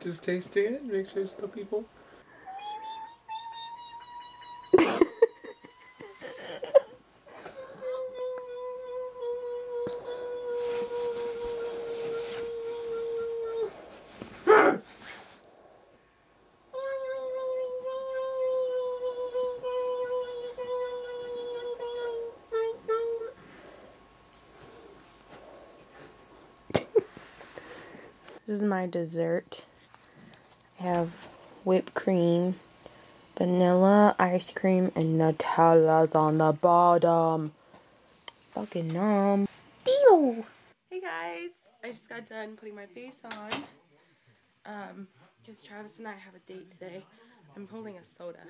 Just tasting it, make sure it's still people. This is my dessert. I have whipped cream, vanilla ice cream, and Nutella's on the bottom. Fucking numb. Deal. Hey guys, I just got done putting my face on. Because Travis and I have a date today. I'm holding a soda.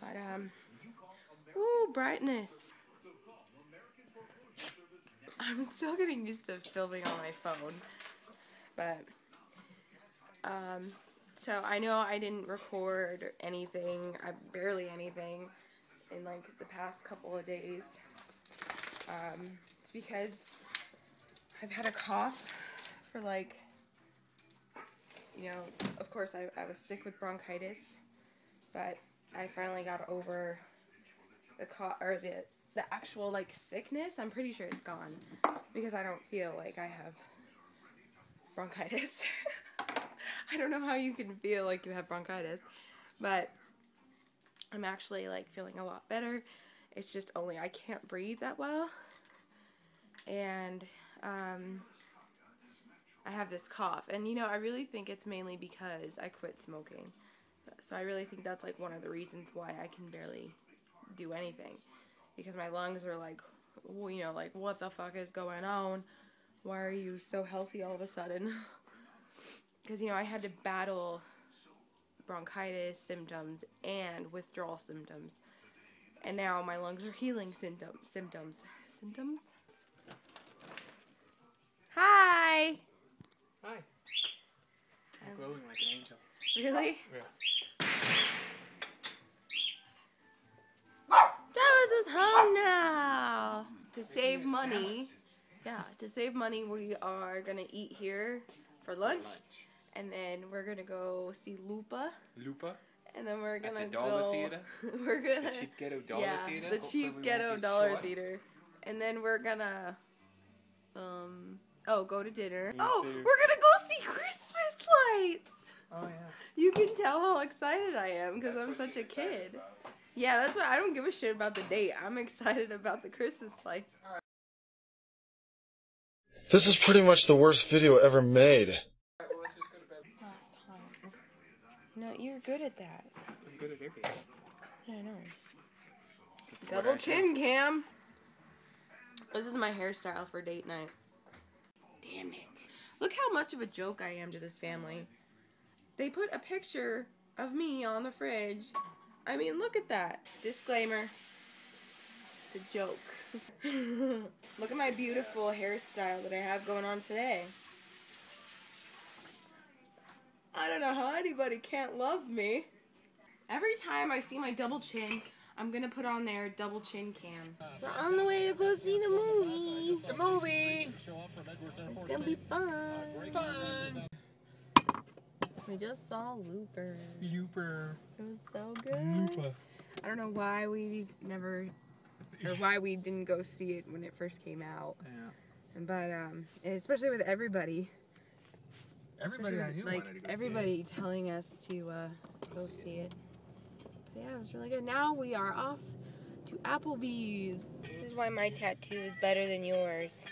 But ooh, brightness. I'm still getting used to filming on my phone, but, so I know I didn't record anything, barely anything, in, like, the past couple of days. It's because I've had a cough for, like, you know, of course I was sick with bronchitis, but I finally got over the cough, or the actual, like, sickness. I'm pretty sure it's gone because I don't feel like I have bronchitis. I don't know how you can feel like you have bronchitis, but I'm actually, like, feeling a lot better. It's just only I can't breathe that well, and I have this cough, and, you know, I really think it's mainly because I quit smoking, so I really think that's, like, one of the reasons why I can barely do anything. Because my lungs are like, you know, like, what the fuck is going on? Why are you so healthy all of a sudden? Because, you know, I had to battle bronchitis symptoms and withdrawal symptoms. And now my lungs are healing symptoms? Hi! Hi. I'm glowing like an angel. Really? Yeah. Home now to save money. Yeah, to save money, we are gonna eat here for lunch, and then we're gonna go see Looper, and then we're gonna go at the dollar theater. We're gonna the cheap ghetto dollar theater. Yeah, the cheap ghetto dollar theater, and then we're gonna go to dinner. Oh, we're gonna go see Christmas lights. Oh yeah. You can tell how excited I am because I'm such a kid. Yeah, that's why I don't give a shit about the date. I'm excited about the Christmas lights. This is pretty much the worst video ever made. Alright, well, let's just go to bed. Last time. No, you're good at that. I'm good at everything. Yeah, I know. Double chin, Cam. This is my hairstyle for date night. Damn it. Look how much of a joke I am to this family. They put a picture of me on the fridge. I mean, look at that. Disclaimer. It's a joke. Look at my beautiful hairstyle that I have going on today. I don't know how anybody can't love me. Every time I see my double chin, I'm gonna put on there double chin Cam. We're on the way to go see the movie. The movie! It's gonna be fun. Fun! We just saw Looper. Looper. It was so good. Looper. I don't know why we never, or why we didn't go see it when it first came out. Yeah. But especially with everybody. Everybody I knew wanted to go see it. Telling us to go see it. But yeah, it was really good. Now we are off to Applebee's. This is why my tattoo is better than yours.